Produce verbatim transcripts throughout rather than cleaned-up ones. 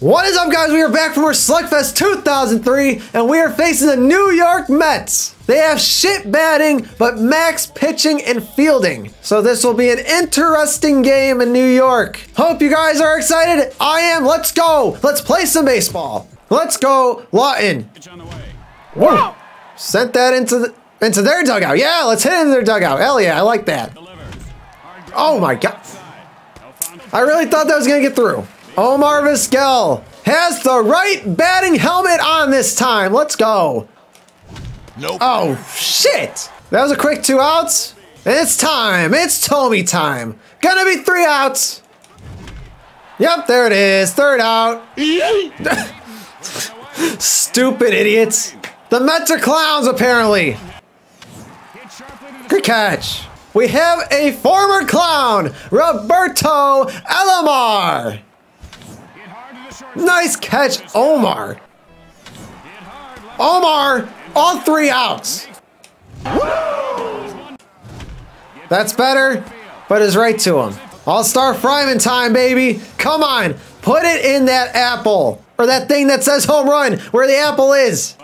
What is up, guys? We are back from our Slugfest two thousand three, and we are facing the New York Mets. They have shit batting, but max pitching and fielding. So this will be an interesting game in New York. Hope you guys are excited. I am. Let's go. Let's play some baseball. Let's go, Lawton. Whoa. Sent that into the, into their dugout. Yeah, let's hit into their dugout. Hell yeah, I like that. Oh my God. I really thought that was going to get through. Omar Vizquel has the right batting helmet on this time. Let's go. Nope. Oh, shit. That was a quick two outs. And it's time. It's Thome time. Gonna be three outs. Yep, there it is. Third out. Stupid idiots. The Mets are clowns, apparently. Good catch. We have a former clown, Roberto Alomar. Nice catch, Omar. Omar, all three outs. Woo! That's better, but it's right to him. All-star Fryman time, baby. Come on, put it in that apple. Or that thing that says home run, where the apple is.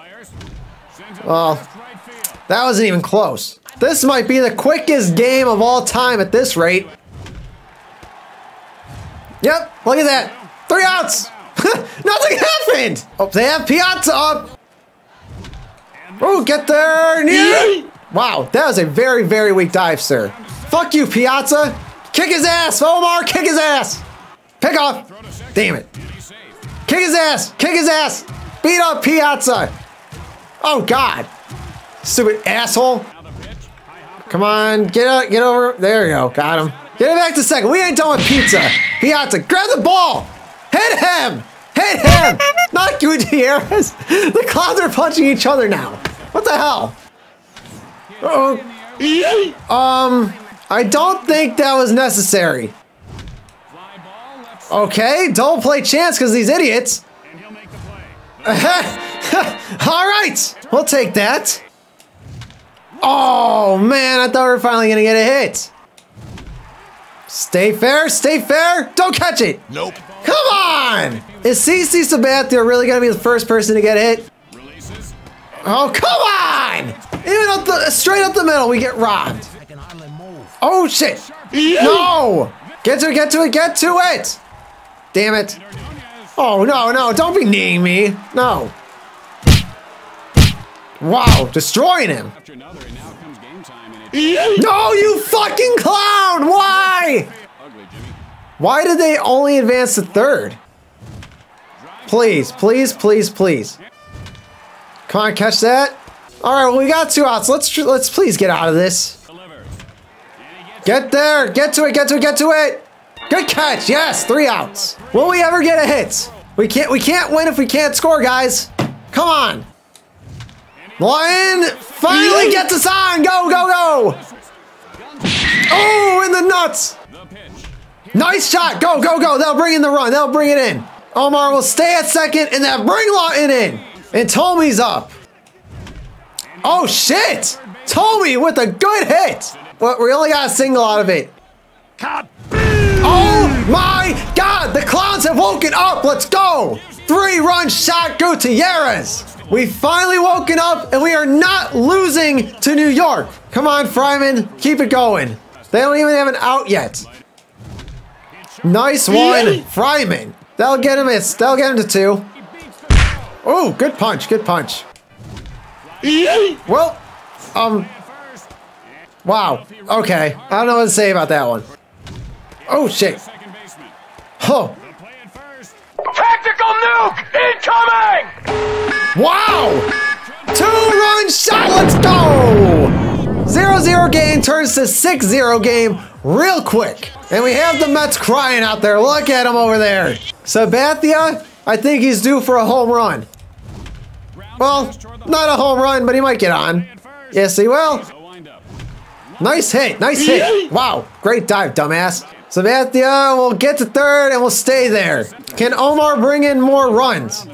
Well, that wasn't even close. This might be the quickest game of all time at this rate. Yep, look at that. Three outs. Nothing happened! Oh, they have Piazza up! Oh, get there! Yeah. Wow, that was a very, very weak dive, sir. Fuck you, Piazza! Kick his ass! Omar, kick his ass! Pick off! Damn it. Kick his ass! Kick his ass! Beat up Piazza! Oh, God! Stupid asshole! Come on, get out, get over. There you go, got him. Get it back to second. We ain't done with pizza. Piazza, grab the ball! Hit him! Hit him! Not Gutierrez! The clowns are punching each other now. What the hell? Uh oh. Um, I don't think that was necessary. Okay, don't play chance because these idiots. Alright! We'll take that. Oh man, I thought we were finally gonna get a hit. Stay fair, stay fair. Don't catch it. Nope. Come on! Is C C Sabathia really gonna be the first person to get hit? Oh, come on! Even up the, straight up the middle, we get robbed. Oh shit! No! Get to it, get to it, get to it! Damn it! Oh no, no! Don't be kneeing me! No! Wow, destroying him! No, you fucking clown! Why? Why did they only advance to third? Please, please, please, please. Come on, catch that. All right, well, we got two outs. Let's let's please get out of this. Get there. Get to it. Get to it. Get to it. Good catch. Yes, three outs. Will we ever get a hit? We can't. We can't win if we can't score, guys. Come on. Lion finally gets us on. Go, go, go. Oh, in the nuts. Nice shot. Go, go, go. They'll bring in the run. They'll bring it in. Omar will stay at second and they'll bring Lawton in. And Thome's up. Oh, shit. Thome with a good hit. But we only got a single out of it. Oh, my God. The clowns have woken up. Let's go. Three-run shot, Gutierrez. We finally woken up and we are not losing to New York. Come on, Fryman. Keep it going. They don't even have an out yet. Nice one, Fryman. That'll get him. It's that'll get him to two. Oh, good punch, good punch. Well, um, wow. Okay, I don't know what to say about that one. Oh shit. Oh. Practical nuke incoming! Wow. Two-run shot. Let's go. zero zero game turns to six zero game. Real quick. And we have the Mets crying out there. Look at him over there. Sabathia, I think he's due for a home run. Well, not a home run, but he might get on. Yes, he will. Nice hit. Nice hit. Wow. Great dive, dumbass. Sabathia will get to third and will stay there. Can Omar bring in more runs?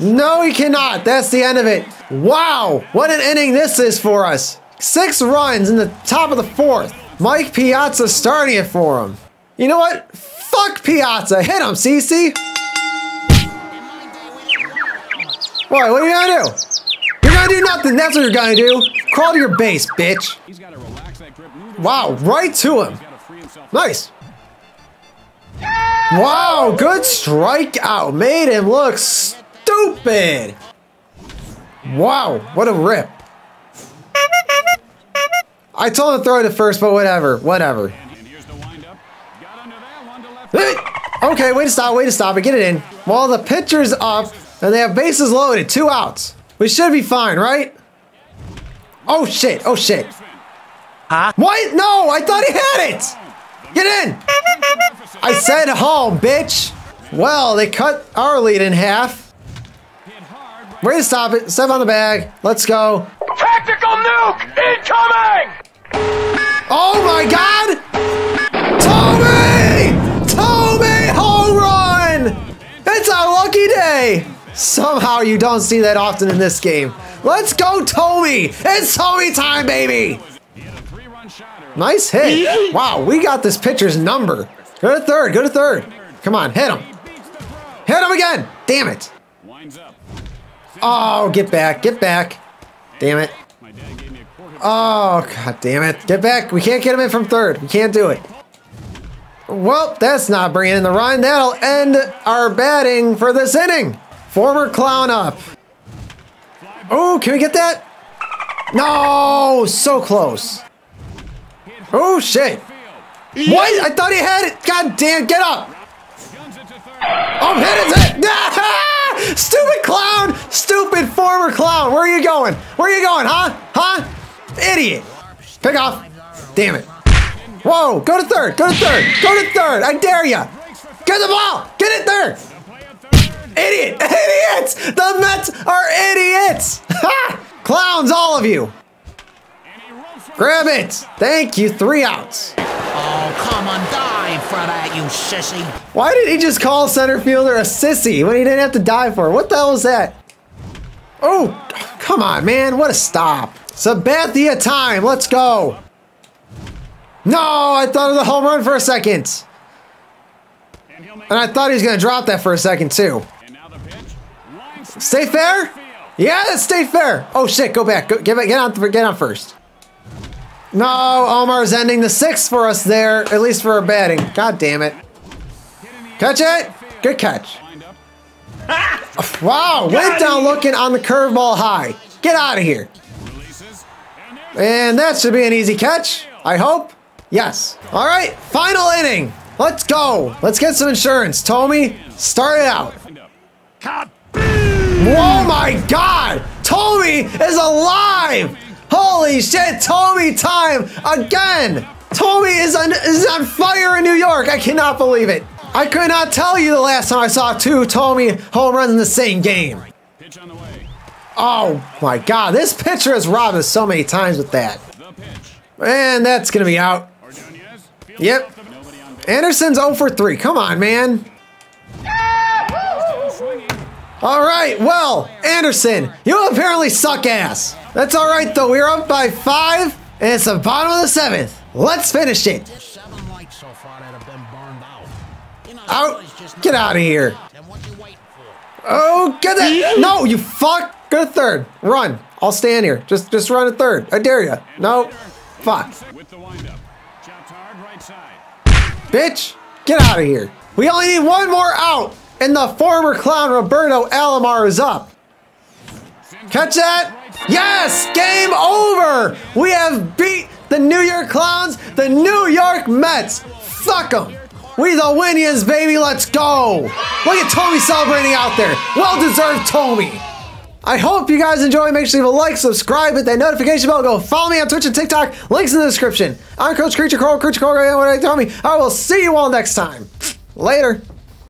No, he cannot. That's the end of it. Wow. What an inning this is for us. Six runs in the top of the fourth. Mike Piazza starting it for him. You know what? Fuck Piazza. Hit him, C C. Boy, what are you gonna do? You're gonna do nothing. That's what you're gonna do. Crawl to your base, bitch. He's gotta relax that grip. Wow, right to him. Nice. Yeah! Wow, good strikeout. Made him look stupid. Wow, what a rip. I told him to throw it at first, but whatever, whatever. And here's the windup. Got under that one to left. Hey! Okay, wait to stop, wait to stop, and get it in. While the pitcher's up, and they have bases loaded, two outs. We should be fine, right? Oh shit, oh shit. Huh? What? No, I thought he had it! Get in! I said home, bitch! Well, they cut our lead in half. Way to stop it, step on the bag, let's go. Tactical nuke incoming! Oh my god! Thome! Thome home run! It's our lucky day! Somehow you don't see that often in this game. Let's go, Thome! It's Thome time, baby! Nice hit. Wow, we got this pitcher's number. Go to third, go to third. Come on, hit him. Hit him again! Damn it. Oh, get back, get back. Damn it. Oh, god damn it. Get back. We can't get him in from third. We can't do it. Well, that's not bringing in the run. That'll end our batting for this inning. Former clown up. Oh, can we get that? No, so close. Oh, shit. What? I thought he had it. God damn, get up. Oh, hit it. Ah, stupid clown. Stupid former clown. Where are you going? Where are you going, huh? Huh? Idiot. Pick off. Damn it. Whoa, go to third. Go to third. Go to third. I dare you. Get the ball. Get it there. Idiot. Idiots. The Mets are idiots. Clowns, all of you. Grab it! Thank you, three outs. Oh, come on, dive for that, you sissy. Why did he just call center fielder a sissy when he didn't have to dive for it? What the hell was that? Oh, come on, man, what a stop. Sabathia time, let's go. No, I thought of the home run for a second. And I thought he was gonna drop that for a second too. Stay fair? Yeah, let's stay fair. Oh shit, go back, go, get, get, on, get on first. No, Omar's ending the sixth for us there, at least for our batting. God damn it. Catch it. Good catch. Wow, went down looking on the curveball high. Get out of here. And that should be an easy catch, I hope. Yes. All right, final inning. Let's go. Let's get some insurance. Thome, start it out. Oh my God. Thome is alive. Holy shit, Thome time again! Thome is on, is on fire in New York. I cannot believe it. I could not tell you the last time I saw two Thome home runs in the same game. Pitch on the way. Oh my God, this pitcher has robbed us so many times with that. And that's gonna be out. Yep. Anderson's oh for three, come on, man. All right, well, Anderson, you apparently suck ass. That's all right, though. We're up by five, and it's the bottom of the seventh. Let's finish it. Out. Get out of here. Oh, get that. No, you fuck. Go to third. Run. I'll stay in here. Just just run to third. I dare you. No. Fuck. Bitch, get out of here. We only need one more out, and the former clown Roberto Alomar is up. Catch that. Yes, game over. We have beat the New York Clowns, the New York Mets. Fuck them. We the Winians, baby. Let's go. Look at Thome celebrating out there. Well deserved, Thome. I hope you guys enjoy. Make sure you leave a like, subscribe, hit that notification bell. Go follow me on Twitch and TikTok. Links in the description. I'm Coach Creature, Coral Creature, Coral, and what I tell me. I will see you all next time. Later.